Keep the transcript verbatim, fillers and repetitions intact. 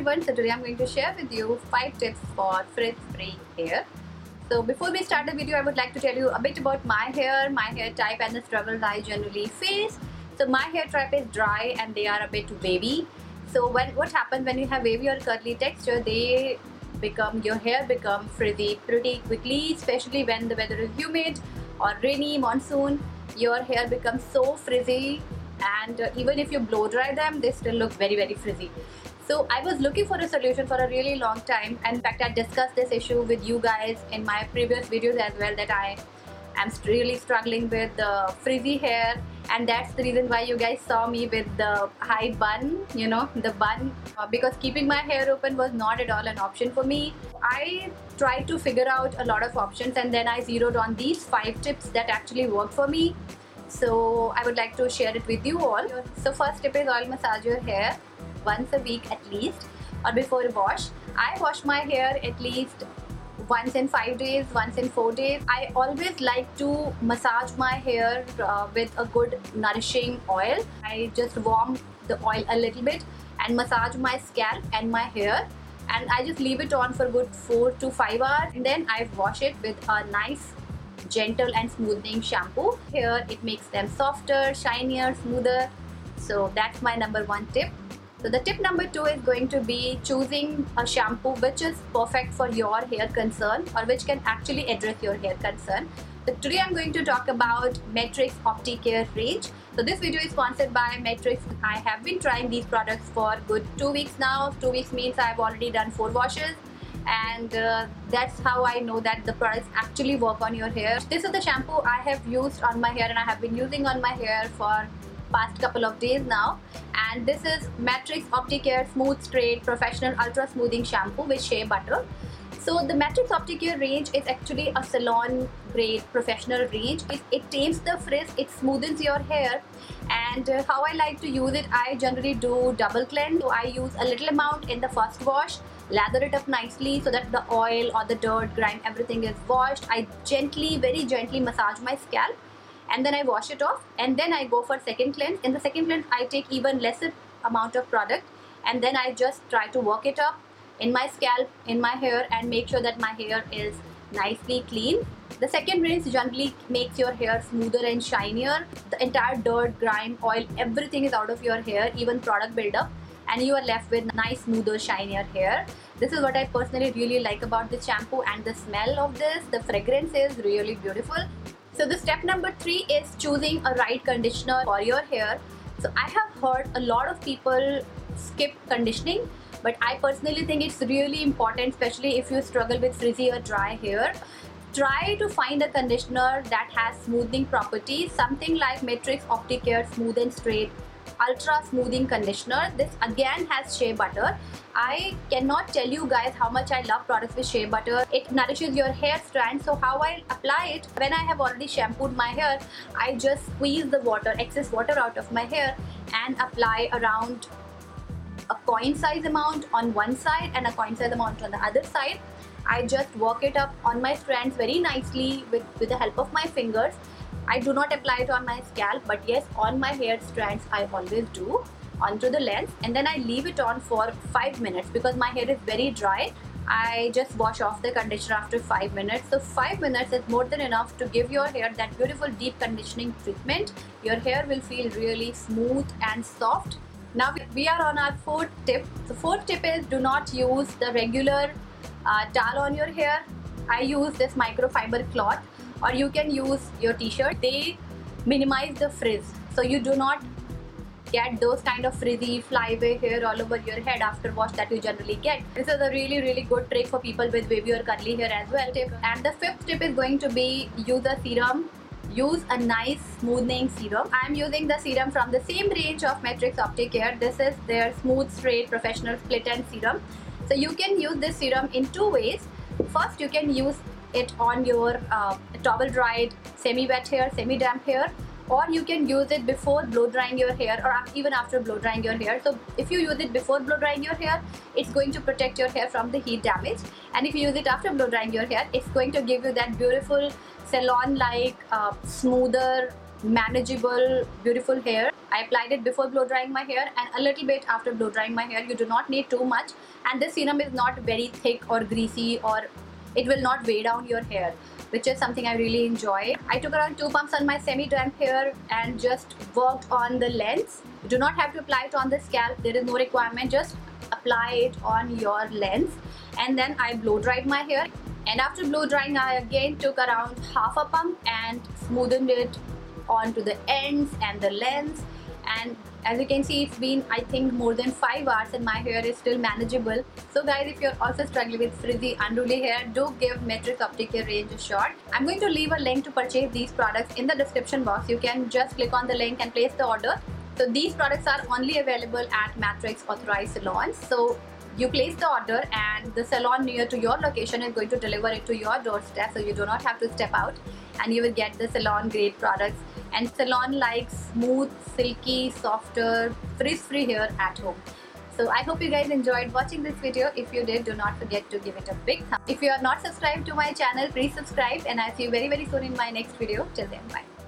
everyone. So today I'm going to share with you five tips for frizz-free hair. So before we start the video, I would like to tell you a bit about my hair, my hair type and the struggles I generally face. So my hair type is dry and they are a bit wavy. So when what happens when you have wavy or curly texture, they become your hair become frizzy pretty quickly, especially when the weather is humid or rainy, monsoon. Your hair becomes so frizzy, and uh, even if you blow dry them, they still look very very frizzy. So I was looking for a solution for a really long time, and in fact I discussed this issue with you guys in my previous videos as well, that I am really struggling with the uh, frizzy hair, and that's the reason why you guys saw me with the high bun, you know, the bun, uh, because keeping my hair open was not at all an option for me. I tried to figure out a lot of options, and then I zeroed on these five tips that actually work for me. So I would like to share it with you all. So first tip is oil massage your hair once a week at least, or before a wash. I wash my hair at least once in five days, once in four days. I always like to massage my hair uh, with a good nourishing oil. I just warm the oil a little bit and massage my scalp and my hair, and I just leave it on for good four to five hours, and then I wash it with a nice gentle and smoothing shampoo. Here it makes them softer, shinier, smoother. So that's my number one tip. So the tip number two is going to be choosing a shampoo which is perfect for your hair concern, or which can actually address your hair concern. So today I'm going to talk about Matrix Opticare range. So this video is sponsored by Matrix. I have been trying these products for good two weeks now. Two weeks means I've already done four washes. And uh, that's how I know that the products actually work on your hair. This is the shampoo I have used on my hair, and I have been using on my hair for past couple of days now, and this is Matrix Opticare Smooth Straight Professional Ultra Smoothing Shampoo with Shea Butter. So the Matrix Opticare range is actually a salon grade professional range. It, it tames the frizz, it smoothens your hair, and uh, how I like to use it, I generally do double cleanse. So I use a little amount in the first wash, lather it up nicely so that the oil or the dirt, grime, everything is washed. I gently, very gently massage my scalp, and then I wash it off, and then I go for second cleanse. In the second cleanse, I take even lesser amount of product, and then I just try to work it up in my scalp, in my hair, and make sure that my hair is nicely clean. The second rinse generally makes your hair smoother and shinier. The entire dirt, grime, oil, everything is out of your hair, even product buildup, and you are left with nice, smoother, shinier hair. This is what I personally really like about this shampoo, and the smell of this, the fragrance is really beautiful. So the step number three is choosing a right conditioner for your hair. So I have heard a lot of people skip conditioning, but I personally think it's really important, especially if you struggle with frizzy or dry hair. Try to find a conditioner that has smoothing properties, something like Matrix Opticare Smooth and Straight Ultra Smoothing Conditioner. This again has shea butter. I cannot tell you guys how much I love products with shea butter. It nourishes your hair strands. So how I apply it, when I have already shampooed my hair, I just squeeze the water, excess water out of my hair, and apply around a coin size amount on one side and a coin size amount on the other side. I just work it up on my strands very nicely with, with the help of my fingers. I do not apply it on my scalp, but yes, on my hair strands I always do, onto the lens, and then I leave it on for five minutes. Because my hair is very dry, I just wash off the conditioner after five minutes. So five minutes is more than enough to give your hair that beautiful deep conditioning treatment. Your hair will feel really smooth and soft. Now we are on our fourth tip. So fourth tip is do not use the regular uh, towel on your hair. I use this microfiber cloth, or you can use your t-shirt. They minimize the frizz, so you do not get those kind of frizzy flyaway hair all over your head after wash that you generally get. This is a really really good trick for people with wavy or curly hair as well. And the fifth tip is going to be use a serum. Use a nice smoothing serum. I am using the serum from the same range of Matrix Opticare. This is their Smooth Straight Professional Split End Serum. So you can use this serum in two ways. First, you can use it on your uh, towel dried, semi wet hair, semi damp hair, or you can use it before blow drying your hair, or even after blow drying your hair. So if you use it before blow drying your hair, it's going to protect your hair from the heat damage, and if you use it after blow drying your hair, it's going to give you that beautiful salon like uh, smoother manageable, beautiful hair. I applied it before blow drying my hair and a little bit after blow drying my hair. You do not need too much, and this serum is not very thick or greasy, or it will not weigh down your hair, which is something I really enjoy. I took around two pumps on my semi-damp hair and just worked on the lens. You do not have to apply it on the scalp. There is no requirement. Just apply it on your lens. And then I blow dried my hair. And after blow drying, I again took around half a pump and smoothened it onto the ends and the lens. And as you can see, it's been, I think, more than five hours and my hair is still manageable. So guys, if you're also struggling with frizzy, unruly hair, do give Matrix Opticare range a shot. I'm going to leave a link to purchase these products in the description box. You can just click on the link and place the order. So these products are only available at Matrix authorized salons. So you place the order and the salon near to your location is going to deliver it to your doorstep, so you do not have to step out, and you will get the salon grade products and salon like smooth, silky, softer, frizz free hair at home. So I hope you guys enjoyed watching this video. If you did, do not forget to give it a big thumbs up. If you are not subscribed to my channel, please subscribe, and I'll see you very very soon in my next video. Till then, bye.